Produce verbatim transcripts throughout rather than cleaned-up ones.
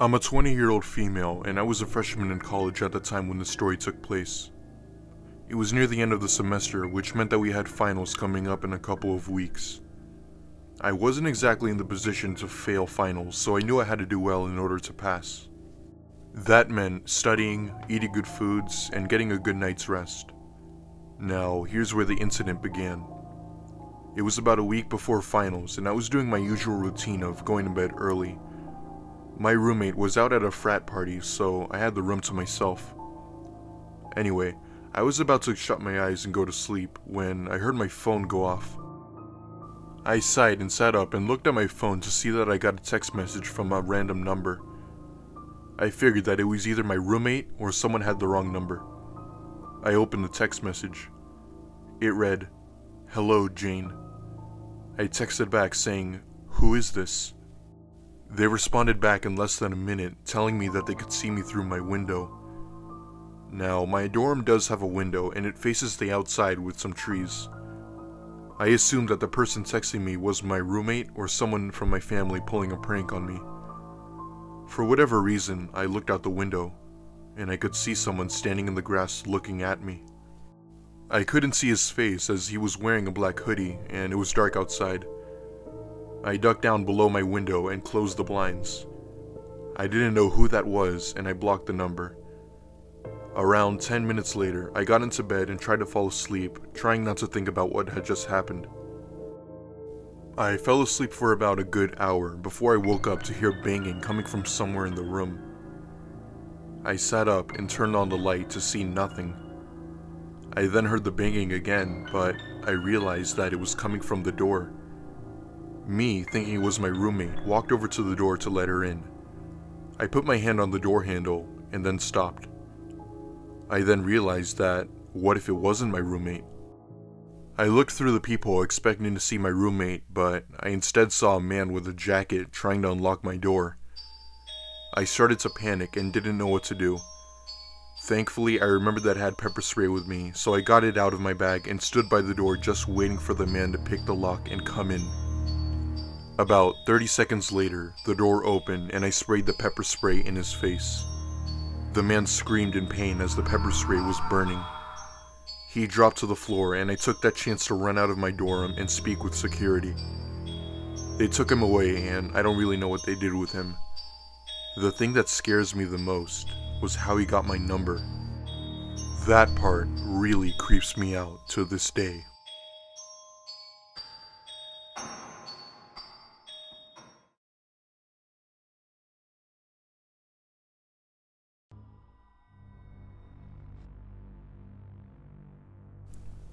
I'm a twenty-year-old female, and I was a freshman in college at the time when the story took place. It was near the end of the semester, which meant that we had finals coming up in a couple of weeks. I wasn't exactly in the position to fail finals, so I knew I had to do well in order to pass. That meant studying, eating good foods, and getting a good night's rest. Now, here's where the incident began. It was about a week before finals, and I was doing my usual routine of going to bed early. My roommate was out at a frat party, so I had the room to myself. Anyway, I was about to shut my eyes and go to sleep when I heard my phone go off. I sighed and sat up and looked at my phone to see that I got a text message from a random number. I figured that it was either my roommate or someone had the wrong number. I opened the text message. It read, "Hello, Jane." I texted back saying, "Who is this?" They responded back in less than a minute, telling me that they could see me through my window. Now, my dorm does have a window, and it faces the outside with some trees. I assumed that the person texting me was my roommate or someone from my family pulling a prank on me. For whatever reason, I looked out the window, and I could see someone standing in the grass looking at me. I couldn't see his face as he was wearing a black hoodie, and it was dark outside. I ducked down below my window and closed the blinds. I didn't know who that was, and I blocked the number. Around ten minutes later, I got into bed and tried to fall asleep, trying not to think about what had just happened. I fell asleep for about a good hour before I woke up to hear banging coming from somewhere in the room. I sat up and turned on the light to see nothing. I then heard the banging again, but I realized that it was coming from the door. Me, thinking it was my roommate, walked over to the door to let her in. I put my hand on the door handle and then stopped. I then realized that, what if it wasn't my roommate? I looked through the peephole expecting to see my roommate, but I instead saw a man with a jacket trying to unlock my door. I started to panic and didn't know what to do. Thankfully, I remembered that I had pepper spray with me, so I got it out of my bag and stood by the door just waiting for the man to pick the lock and come in. About thirty seconds later, the door opened and I sprayed the pepper spray in his face. The man screamed in pain as the pepper spray was burning. He dropped to the floor and I took that chance to run out of my dorm and speak with security. They took him away and I don't really know what they did with him. The thing that scares me the most was how he got my number. That part really creeps me out to this day.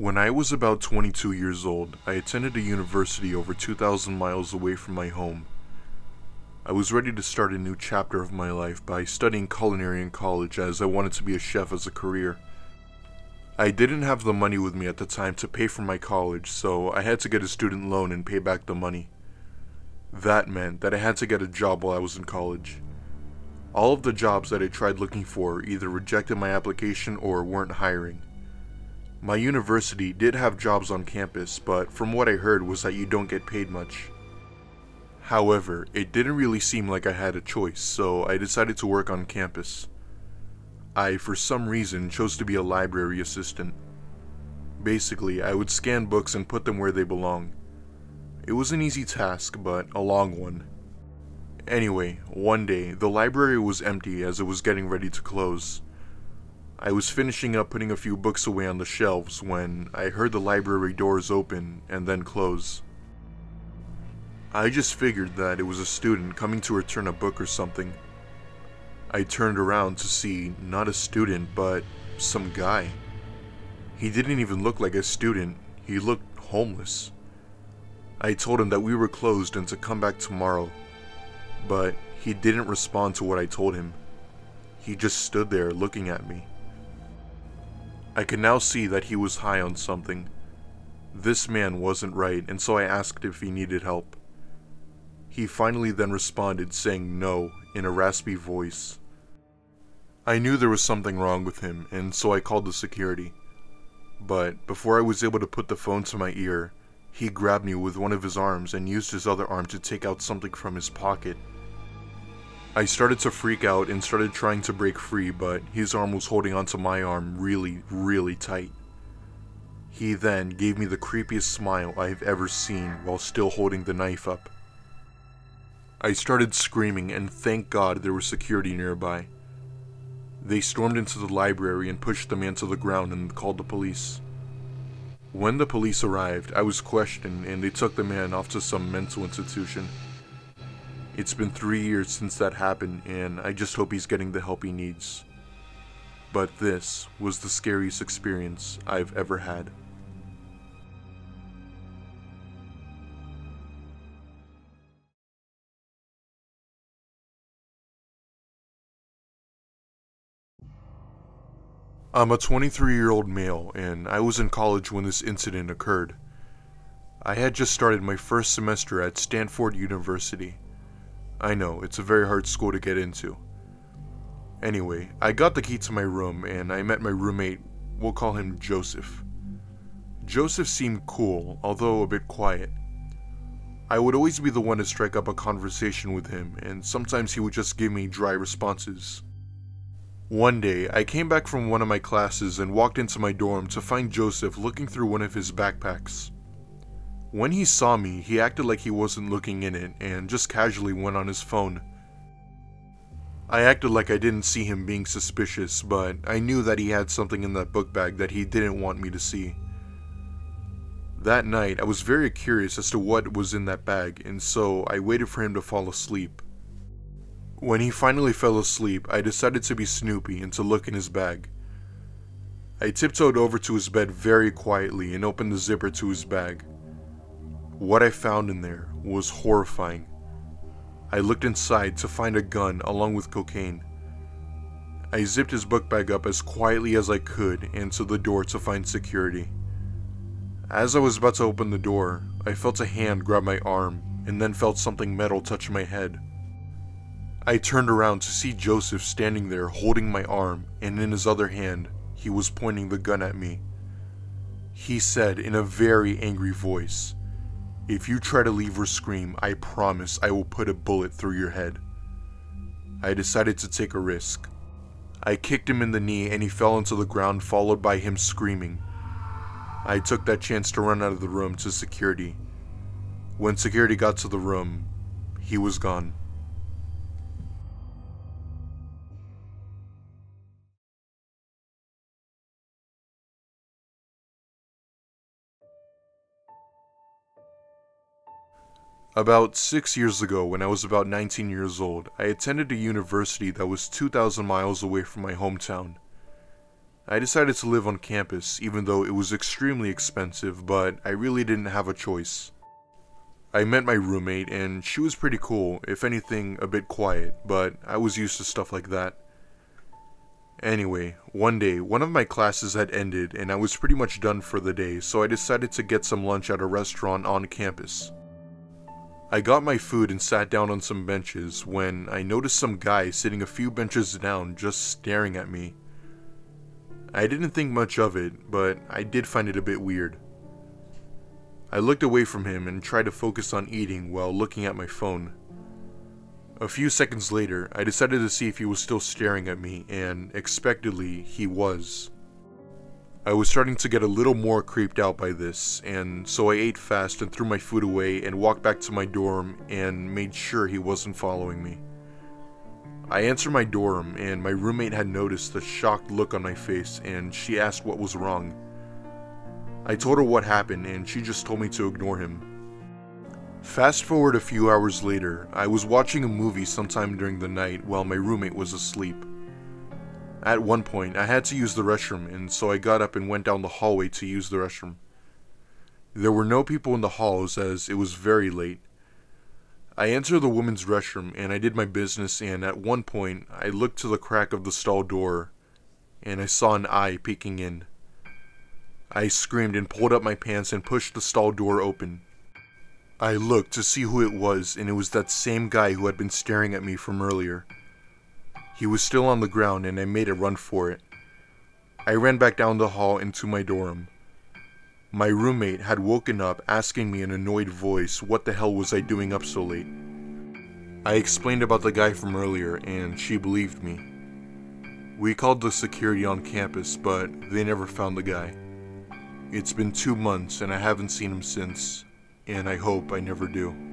When I was about twenty-two years old, I attended a university over two thousand miles away from my home. I was ready to start a new chapter of my life by studying culinary in college, as I wanted to be a chef as a career. I didn't have the money with me at the time to pay for my college, so I had to get a student loan and pay back the money. That meant that I had to get a job while I was in college. All of the jobs that I tried looking for either rejected my application or weren't hiring. My university did have jobs on campus, but from what I heard was that you don't get paid much. However, it didn't really seem like I had a choice, so I decided to work on campus. I, for some reason, chose to be a library assistant. Basically, I would scan books and put them where they belong. It was an easy task, but a long one. Anyway, one day, the library was empty as it was getting ready to close. I was finishing up putting a few books away on the shelves when I heard the library doors open and then close. I just figured that it was a student coming to return a book or something. I turned around to see not a student, but some guy. He didn't even look like a student, he looked homeless. I told him that we were closed and to come back tomorrow, but he didn't respond to what I told him. He just stood there looking at me. I could now see that he was high on something. This man wasn't right, and so I asked if he needed help. He finally then responded saying no in a raspy voice. I knew there was something wrong with him, and so I called the security. But before I was able to put the phone to my ear, he grabbed me with one of his arms and used his other arm to take out something from his pocket. I started to freak out and started trying to break free, but his arm was holding onto my arm really, really tight. He then gave me the creepiest smile I've ever seen while still holding the knife up. I started screaming, and thank God there was security nearby. They stormed into the library and pushed the man to the ground and called the police. When the police arrived, I was questioned and they took the man off to some mental institution. It's been three years since that happened, and I just hope he's getting the help he needs. But this was the scariest experience I've ever had. I'm a twenty-three-year-old male, and I was in college when this incident occurred. I had just started my first semester at Stanford University. I know, it's a very hard school to get into. Anyway, I got the key to my room, and I met my roommate, we'll call him Joseph. Joseph seemed cool, although a bit quiet. I would always be the one to strike up a conversation with him, and sometimes he would just give me dry responses. One day, I came back from one of my classes and walked into my dorm to find Joseph looking through one of his backpacks. When he saw me, he acted like he wasn't looking in it and just casually went on his phone. I acted like I didn't see him being suspicious, but I knew that he had something in that book bag that he didn't want me to see. That night, I was very curious as to what was in that bag, and so I waited for him to fall asleep. When he finally fell asleep, I decided to be snoopy and to look in his bag. I tiptoed over to his bed very quietly and opened the zipper to his bag. What I found in there was horrifying. I looked inside to find a gun along with cocaine. I zipped his book bag up as quietly as I could and to the door to find security. As I was about to open the door, I felt a hand grab my arm and then felt something metal touch my head. I turned around to see Joseph standing there holding my arm, and in his other hand, he was pointing the gun at me. He said in a very angry voice, "If you try to leave or scream, I promise I will put a bullet through your head." I decided to take a risk. I kicked him in the knee and he fell onto the ground, followed by him screaming. I took that chance to run out of the room to security. When security got to the room, he was gone. About six years ago, when I was about nineteen years old, I attended a university that was two thousand miles away from my hometown. I decided to live on campus, even though it was extremely expensive, but I really didn't have a choice. I met my roommate, and she was pretty cool, if anything, a bit quiet, but I was used to stuff like that. Anyway, one day, one of my classes had ended, and I was pretty much done for the day, so I decided to get some lunch at a restaurant on campus. I got my food and sat down on some benches when I noticed some guy sitting a few benches down just staring at me. I didn't think much of it, but I did find it a bit weird. I looked away from him and tried to focus on eating while looking at my phone. A few seconds later, I decided to see if he was still staring at me, and expectedly, he was. I was starting to get a little more creeped out by this, and so I ate fast and threw my food away and walked back to my dorm and made sure he wasn't following me. I entered my dorm, and my roommate had noticed the shocked look on my face, and she asked what was wrong. I told her what happened, and she just told me to ignore him. Fast forward a few hours later, I was watching a movie sometime during the night while my roommate was asleep. At one point, I had to use the restroom, and so I got up and went down the hallway to use the restroom. There were no people in the halls as it was very late. I entered the women's restroom, and I did my business, and at one point, I looked to the crack of the stall door, and I saw an eye peeking in. I screamed and pulled up my pants and pushed the stall door open. I looked to see who it was, and it was that same guy who had been staring at me from earlier. He was still on the ground, and I made a run for it. I ran back down the hall into my dorm. My roommate had woken up asking me in an annoyed voice what the hell was I doing up so late. I explained about the guy from earlier, and she believed me. We called the security on campus, but they never found the guy. It's been two months, and I haven't seen him since, and I hope I never do.